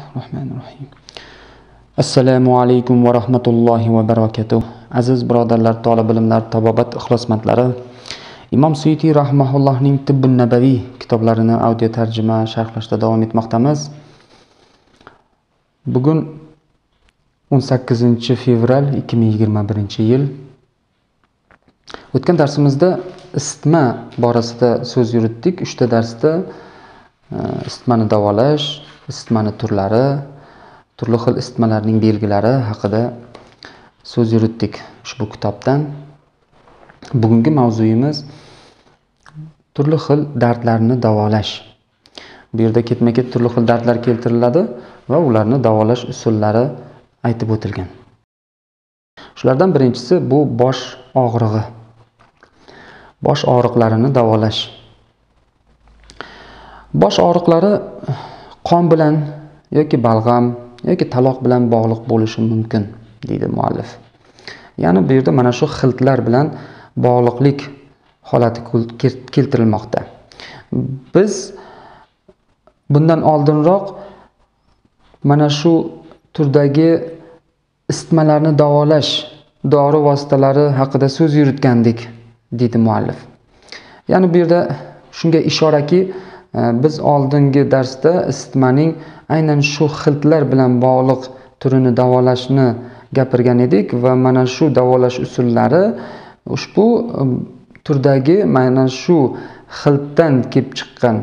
Bismillahirrahmanirrahim. Assalamu alaykum va rahmatullohi va barakatuh. Aziz birodarlar, talab bilimlar, tabobat ixlosmandlari, Imom Suyutiy rahimahullohning Tibbun-Nabavий kitoblarini audio tarjima sharhlashda davom etmoqdamiz. Bugun 18 fevral 2021 yil. O'tgan darsimizda isitma borasida so'z yuritdik. 3 ta darsda isitmani davolash, isitmani turlari, turli xil isitmalarning belgilari haqida so'z yuritdik ushbu kitobdan. Bugungi mavzuyimiz turli xil dardlarni davolash. Bu yerda ketma-ket turli xil dardlar keltiriladi va ularni davolash usullari aytib o'tilgan. Shulardan birinchisi bu bosh og'rig'i. Bosh og'riqlarini davolash. Bosh og'riqlari qon bilan yoki balg'am yoki taloq bilan bog'liq bo'lishi mumkin deydi muallif. Ya'ni bu yerda mana shu xiltlar bilan bog'liqlik holati keltirilmoqda. Biz bundan oldinroq mana shu turdagi isitmalarni davolash dori vositalari haqida so'z yuritgandik deydi muallif. Ya'ni bu yerda shunga ishoraki biz oldingi darsda isitmaning aynan shu xiltlar bilan bog'liq turini davolashni gapirgan edik va mana shu davolash usullari ushbu turdagi mana shu xiltdan kelib chiqqan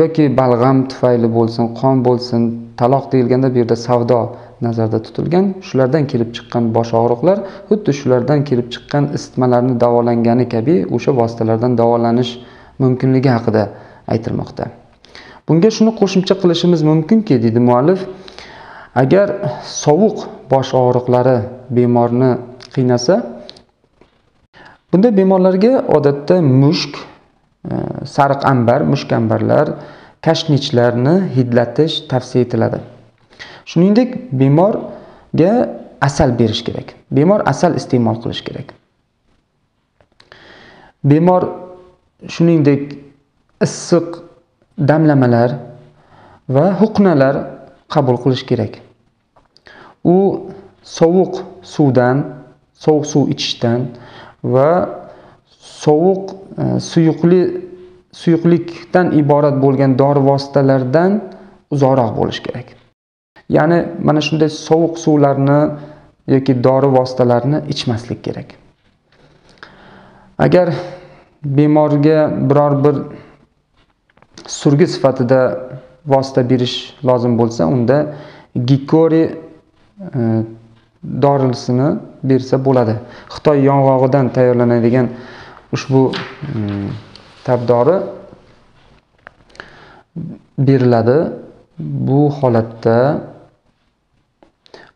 yoki balg'am tufayli bo'lsin, qon bo'lsin, taloq deyilganda bu yerda savdo nazarda tutilgan, shulardan kelib chiqqan bosh og'riqlar xuddi shulardan kelib chiqqan isitmalarni davolangani kabi o'sha vositalardan davolanish mumkinligi haqida aytilmoqda. Bunga shuni qo'shimcha qilishimiz mumkinki, dedi muallif, agar sovuq bosh og'riqlari bemorni qiynasa, bunda bemorlarga odatda mushk, sariq anbar, mushk anbarlar, kashnechlarni hidlatish tavsiya etiladi. Shuningdek, bemorga asal berish kerak. Bemor asal iste'mol qilish kerak. Bemor shuningdek issiq damlamalar va huqnalar qabul qilish kerak. U sovuq suvdan, sovuq suv ichishdan va sovuq suyuqlikdan iborat bo'lgan dori vositalaridan uzoqroq bo'lish kerak. Ya'ni mana shunday sovuq suvlarni yoki dori vositalarini ichmaslik kerak. Agar bemorga biror bir surgi sifatida vosita berish lozim bo'lsa, unda gikori dorilisini bersa bo'ladi. Xitoy yong'og'idan tayyorlanadigan ushbu tab dori beriladi bu holatda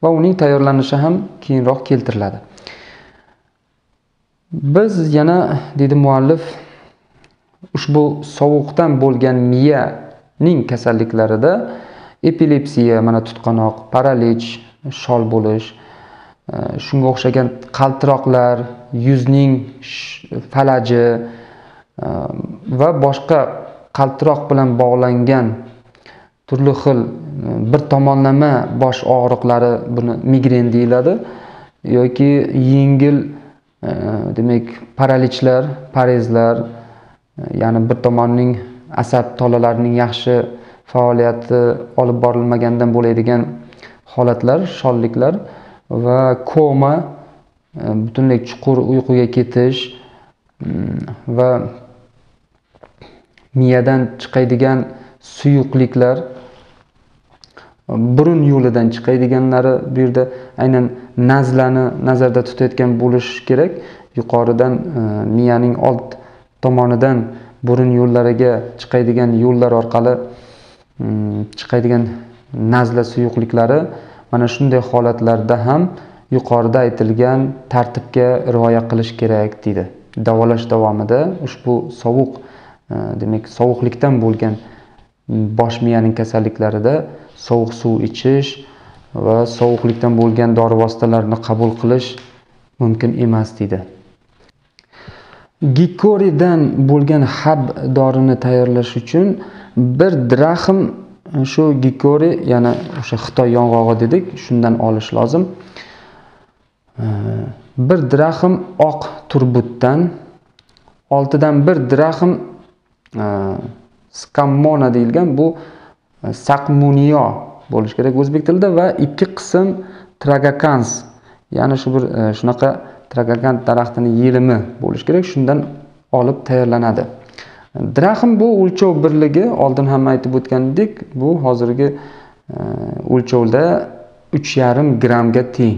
va uning tayyorlanishi ham keyinroq keltiriladi. Biz yana, dedi muallif, ushbu sovuqdan bo'lgan miyaning kasalliklarida epilepsiya, mana tutqanoq, paralij, shol bo'lish, shunga o'xshagan qaltiroqlar, yuzning falaji va boshqa qaltiroq bilan bog'langan turli xil bir tomonlama bosh og'riqlari, buni migren deyiladi, yoki yengil, demak, paralijlar, parezlar, ya'ni bir tomonning asab tolalarining yaxshi faoliyati olib borilmagandan bo'ladigan holatlar, sholliklar va koma, butunlay chuqur uyquga ketish va miyadan chiqadigan suyuqliklar, burun yo'lidan chiqadiganlari bu yerda aynan nazlani nazarda tutayotgan bo'lish kerak. Yuqoridan miyaning old tomonidan burun yo'llariga chiqadigan yo'llar orqali chiqadigan nazla suyuqliklari mana shunday holatlarda ham yuqorida aytilgan tartibga rioya qilish kerak deydi. Davolash davomida ushbu sovuq, demak, sovuqlikdan bo'lgan bosh miyaning kasalliklarida sovuq suv ichish va sovuqlikdan bo'lgan dori vositalarini qabul qilish mumkin emas deydi. Gikoridan bo'lgan hab dorini tayyorlash uchun 1 dirahim Şu gikori, yani şu Xitoy yong'og'i dedik, şundan olish lazım. Bir dirahim oq turbutdan, 6dan bir dirahim skammona deyilgan, bu saqmuniyo bo'lish kerak o'zbek tilida, va 2 qism tragakans, ya'ni shu bir shunaqa tragakant daraxtining yelimi bo'lish kerak, shundan olib tayyorlanadi. Dirahim bu o'lchov birligi, oldin ham aytib o'tgandik, bu hozirgi o'lchovda 3,5 gramga teng.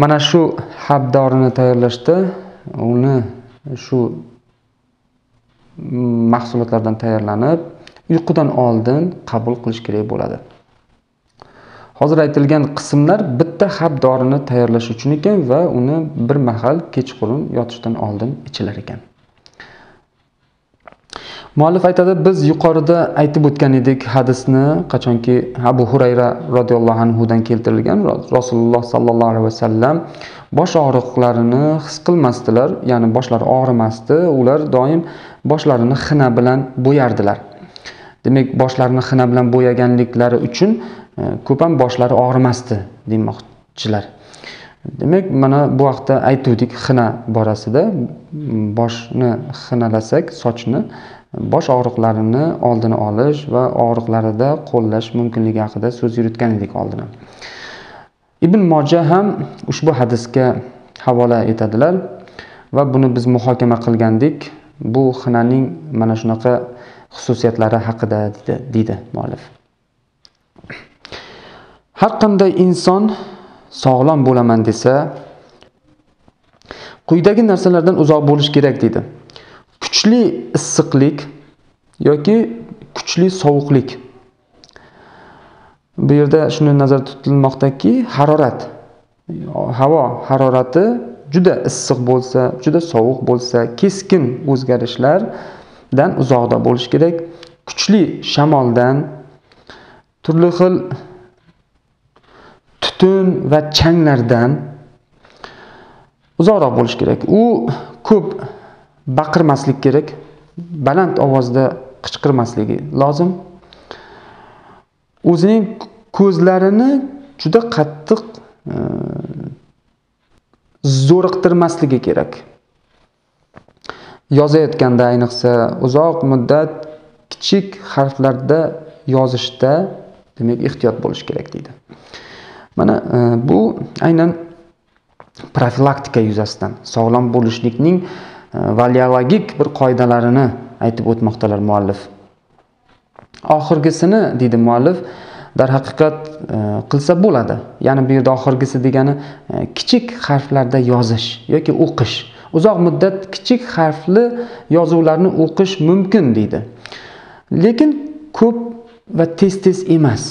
Mana shu habdorini tayyorlashda uni shu mahsulotlardan tayyorlanib, uyqudan oldin qabul qilish kerak bo'ladi. Hozir aytilgan qismlar bitta habdorini tayyorlash uchun ekan va uni bir mahal kechqurun yotishdan oldin ichilar ekan. Muallif aytadi, biz yuqorida aytib o'tgan edik hadisni, qachonki Abu Hurayra radhiyallohu anhudan keltirilgan, Rasululloh sallallohu alayhi vasallam bosh og'riqlarini his qilmasdilar, ya'ni boshlari og'rimasdi, ular doim boshlarini xina bilan bo'yardilar. Demak, boshlarini xina bilan bo'yaganliklari uchun ko'pam boshlari og'rimasdi demoqchilar. Demek, mana bu vaqtda aytuvdik xina borasida, boshni xinalasak, sochni, bosh og'riqlarini oldini olish va og'riqlarida qo'llash mumkinligi haqida so'z yuritgan edik oldini. Ibn Moja ham ushbu hadisga havola etadilar va buni biz muhokama qilgandik. Bu xinaning mana shunaqa xususiyatlari haqida deydi muallif. Har qanday inson sog'lom bo'laman desa, quyidagi narsalardan uzoq bo'lish kerak dedi. Kuchli issiqlik yoki kuchli sovuqlik. Bu yerda shuni nazarda tutilmoqdaki, harorat, havo harorati juda issiq bo'lsa, juda sovuq bo'lsa, keskin o'zgarishlardan uzoqda bo'lish kerak. Kuchli shamoldan, turli xil tutun va changlardan uzoqroq bo'lish kerak. U ko'p baqirmaslik kerak, baland ovozda qichqirmasligi lozim. O'zining ko'zlarini juda qattiq zo'riqtirmasligi kerak. Yozayotganda ayniqsa uzoq muddat kichik harflarda yozishda, demak, ehtiyot bo'lish kerak deydi. Mana bu aynan profilaktika yuzasidan sog'lom bo'lishlikning valiologik bir qoidalarini aytib o'tmoqdalar muallif. Oxirgisini deydi muallif, darhaqiqat qilsa bo'ladi. Ya'ni bu yerda oxirgisi degani kichik harflarda yozish yoki o'qish. Uzoq muddat kichik harfli yozuvlarni o'qish mumkin deydi. Lekin ko'p va tez-tez emas.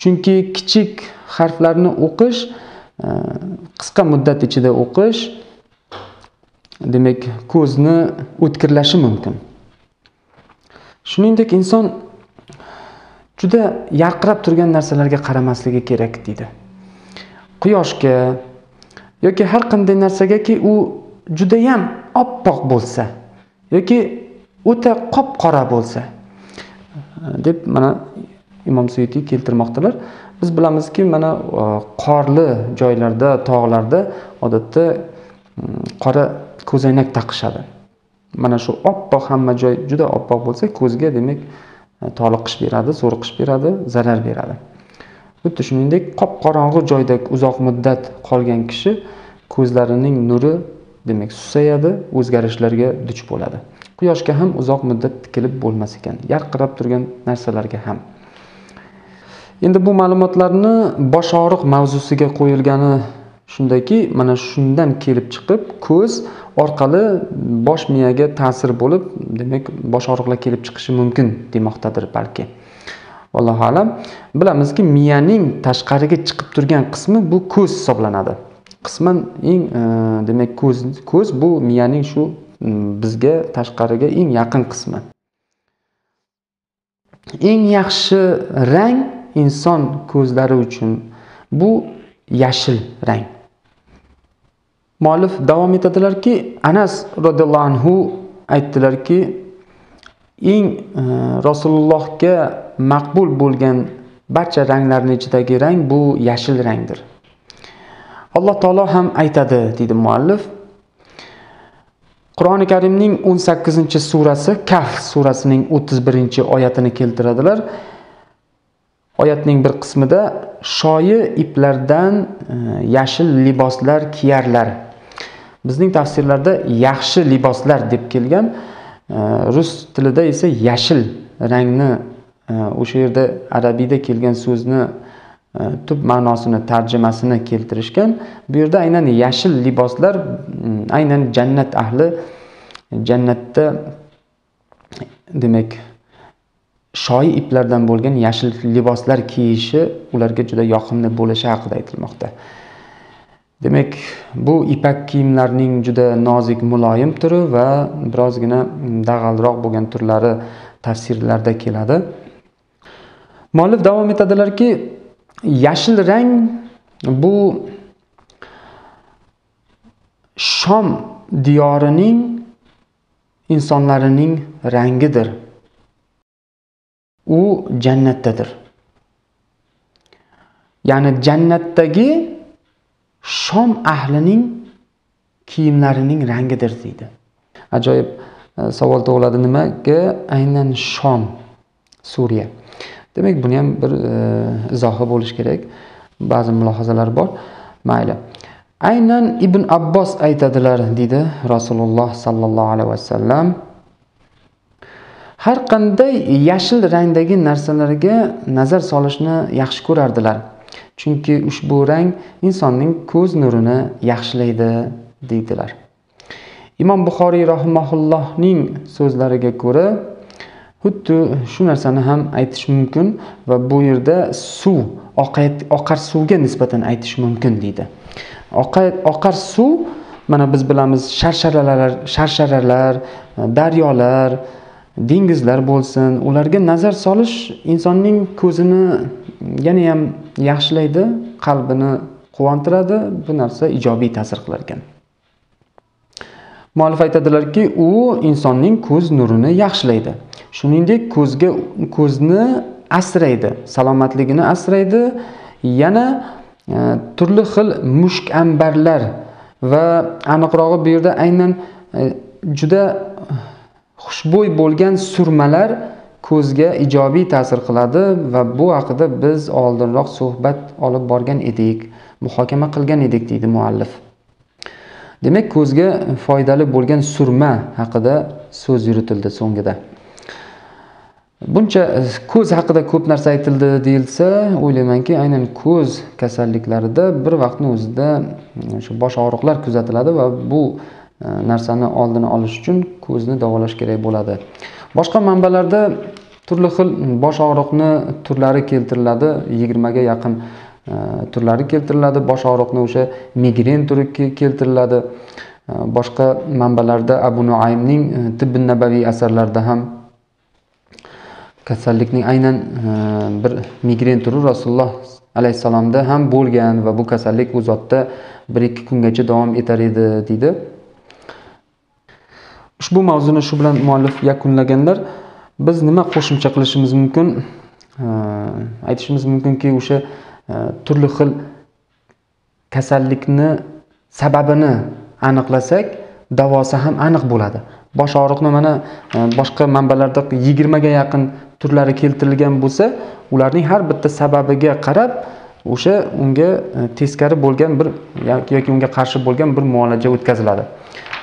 Chunki kichik harflarni o'qish, qisqa muddat ichida o'qish, demak, ko'zni o'tkirlashi mumkin. Shuningdek, inson juda yarqirab turgan narsalarga qaramasligi kerak deydi. Quyoshga yoki har qanday narsagaki u juda ham oppoq bo'lsa yoki o'ta qop-qora bo'lsa deb mana Imom Suyutiy keltirmoqdalar. Biz bilamizki, mana qorli joylarda, tog'larda odatda qora ko'zoynak taqishadi. Mana shu oppoq, hamma joy juda oppoq bo'lsa, ko'zga demak toliqish beradi, so'riqish beradi, zarar beradi. Xuddi shuningdek, qop-qorong'i joyda uzoq muddat qolgan kishi ko'zlarining nuri demak susayadi, o'zgarishlarga duch bo'ladi. Quyoshga ham uzoq muddat tikilib bo'lmas ekan, yarqirab turgan narsalarga ham. Endi bu ma'lumotlarni bosh og'riq mavzusiga qo'yilgani shundaki, mana shundan kelib chiqib, ko'z orqali bosh miyaga ta'sir bo'lib, demak, bosh og'riqlar kelib chiqishi mumkin demoqdadir balki. Allohu a'lam. Bilamizki, miyaning tashqariga chiqib turgan qismi bu ko'z hisoblanadi. Qisman eng demak ko'z bu miyaning shu bizga tashqariga eng yaqin qismi. Eng yaxshi rang inson ko'zlari uchun bu yashil rang. Muallif davom etadilarki, Anas radhiyallohu anhu aytdilarki, eng Rasulullohga maqbul bo'lgan barcha ranglarning ichidagi rang bu yashil rangdir. Alloh taolo ham aytadi, dedi muallif. Qur'oni Karimning 18-surasi Kahf surasining 31-oyatini keltiradilar. Oyatning bir qismida shoyi iplardan yashil liboslar kiyarlar. Bizning tafsirlarda yaxshi liboslar deb kelgan. Rus tilida esa yashil rangni o'sha yerda arabiyda kelgan so'zni tub ma'nosini tarjimasini keltirishgan. Bu yerda aynan yashil liboslar aynan jannat ahli jannatda demak shoyi iplardan bo'lgan yashil liboslar kiyishi ularga juda yoqimli bo'lishi haqida aytilmoqda. Demek bu ipak kiyimlarning juda nozik muloyim turi va birozgina dag'alroq bo'lgan turlari tafsirlarda keladi. Muallif davom etadilarki, yashil rang bu Sham diyorining insonlarining rangidir. U jannatdadir. Ya'ni jannatdagi Sham ahlining kiyimlarining rangidir deydi. Ajoyib savol tug'iladi, nimaga aynan Sham, Suriya. Demak, buni ham bir izohi bo'lish kerak. Ba'zi mulohazalar bor. Mayli. Aynan Ibn Abbos aytadilar, dedi Rasululloh sallallohu alayhi vasallam. Har qanday yashil rangdagi narsalarga nazar solishni yaxshi ko'rardilar. Chunki ushbu rang insonning ko'z nurini yaxshilaydi, deydilar. Imom Buxoriy rahimahullohning so'zlariga ko'ra, xuddi shu narsani ham aytish mumkin va bu yerda suv, oqar suvga nisbatan aytish mumkin deydi. Oqar suv mana biz bilamiz, sharsharalar, daryolar, dengizlar bo'lsin, ularga nazar solish insonning ko'zini yana ham yaxshilaydi, qalbini quvontiradi. Bu narsa ijobiy ta'sir qilar ekan. Muallif aytadilarki, u insonning ko'z nurini yaxshilaydi. Shuningdek, ko'zni asraydi, salomatligini asraydi. Yana turli xil mushk ambarlar va aniqrog'i bu yerda aynan juda xushbo'y bo'lgan surmalar ko'zga ijobiy ta'sir qiladi va bu haqida biz oldinroq suhbat olib borgan edik, muhokama qilgan edik, dedi muallif. Demak, ko'zga foydali bo'lgan surma haqida so'z yuritildi so'ngida. Buncha ko'z haqida ko'p narsa aytildi deyilsa, o'ylaymanki, aynan ko'z kasalliklarida bir vaqtning o'zida o'sha bosh og'riqlar kuzatiladi va bu narsani oldini olish uchun ko'zni davolash kerak bo'ladi. Boshqa manbalarda turli xil bosh og'riqni turlari keltiriladi, 20 ga yaqin turlari keltiriladi. Bosh og'riqni o'sha migren turi keltiriladi. Boshqa manbalarda Abu Nuaymning Tibbun-Nabavий asarlarida ham kasallikning aynan bir migren turi Rasululloh alayhisalomda ham bo'lgan va bu kasallik u zotda 1-2 kungacha davom etar edi, dedi. Ushbu mavzuni shu bilan muallif yakunlaganlar, biz nima qo'shimcha qilishimiz mumkin? Aytishimiz mumkinki, o'sha turli xil kasallikni sababini aniqlasak, davosi ham aniq bo'ladi. Bosh og'riqni mana boshqa manbalarda 20 ga yaqin turlari keltirilgan bo'lsa, ularning har bitta sababiga qarab o'sha unga teskari bo'lgan bir yoki unga qarshi bo'lgan bir muolaja o'tkaziladi.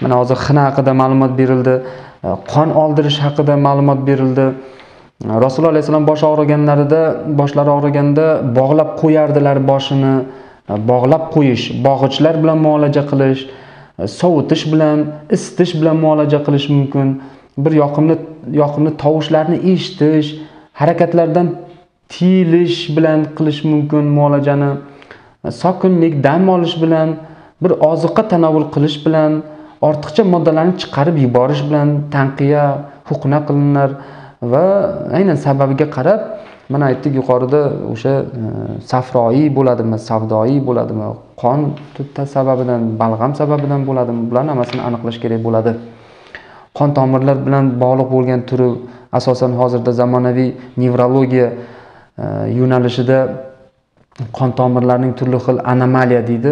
Mana hozir xina haqida ma'lumot berildi, qon oldirish haqida ma'lumot berildi. Rasululloh alayhisalom bosh og'riganlarida, boshlari og'riganda bog'lab qo'yardilar boshini. Bog'lab qo'yish, bog'ichlar bilan muolaja qilish, sovutish bilan, isitish bilan muolaja qilish mumkin. Bir yoqimli tovushlarni eshitish, harakatlardan tiyilish bilan qilish mumkin muolajani. Sokinlik, dam olish bilan, bir oziqa tanovul qilish bilan, ortiqcha moddalarni chiqarib yuborish bilan tanqiya, huqna qilinar va aynan sababiga qarab mana aytdik yuqorida o'sha safroiy bo'ladimi, savdoiy bo'ladimi, qon sababidan, balg'am sababidan bo'ladimi, bularning hammasini aniqlash kerak bo'ladi. qon tomirlar bilan bog'liq bo'lgan turi asosan hozirda zamonaviy nevrologiya yo'nalishida qon tomirlarining turli xil anomaliya deydi,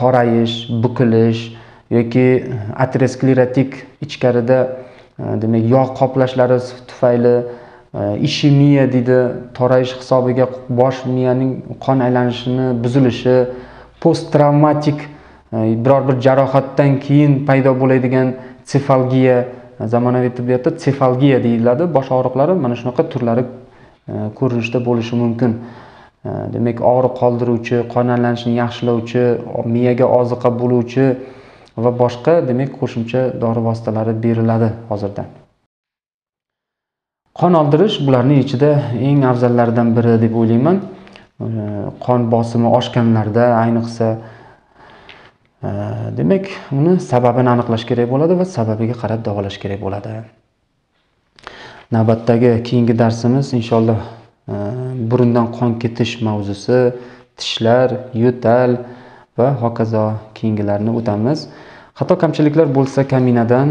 torayish, bukilish yoki aterosklerotik ichkarida demek yog' qoplashlari tufayli ishemiya deydi, torayish hisobiga bosh miyaning qon aylanishini buzilishi, posttravmatik biror bir jarohatdan keyin paydo bo'ladigan sefalgiya, zamonaviy tibbiyotda sefalgiya deyiladi. Bosh og'riqlari mana shunaqa turlari ko'rinishda bo'lishi mumkin. Demak, og'riq qoldiruvchi, qon aylanishini yaxshilovchi, miyaga oziqa bo'luvchi va boshqa demak qo'shimcha dori vositalari beriladi hozirdan. Qon oldirish bularning ichida eng afzallaridan biri deb o'ylayman. Qon bosimi oshganlarda ayniqsa demek uni sababini aniqlash kerak bo'ladi va sababiga qarab davolash kerak bo'ladi. Navbatdagi keyingi darsimiz inshaalloh burundan qon ketish mavzusi, tishlar, yo'tal va hokazo keyingilarni o'tamiz. Xato kamchiliklar bo'lsa kaminadan,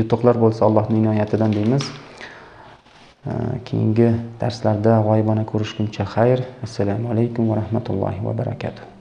yutuqlar bo'lsa Allohning inoyatidan deymiz. Keyingi darslarda g'oyibona ko'rishguncha xayr. Assalomu alaykum va rahmatullohi va barakatuh.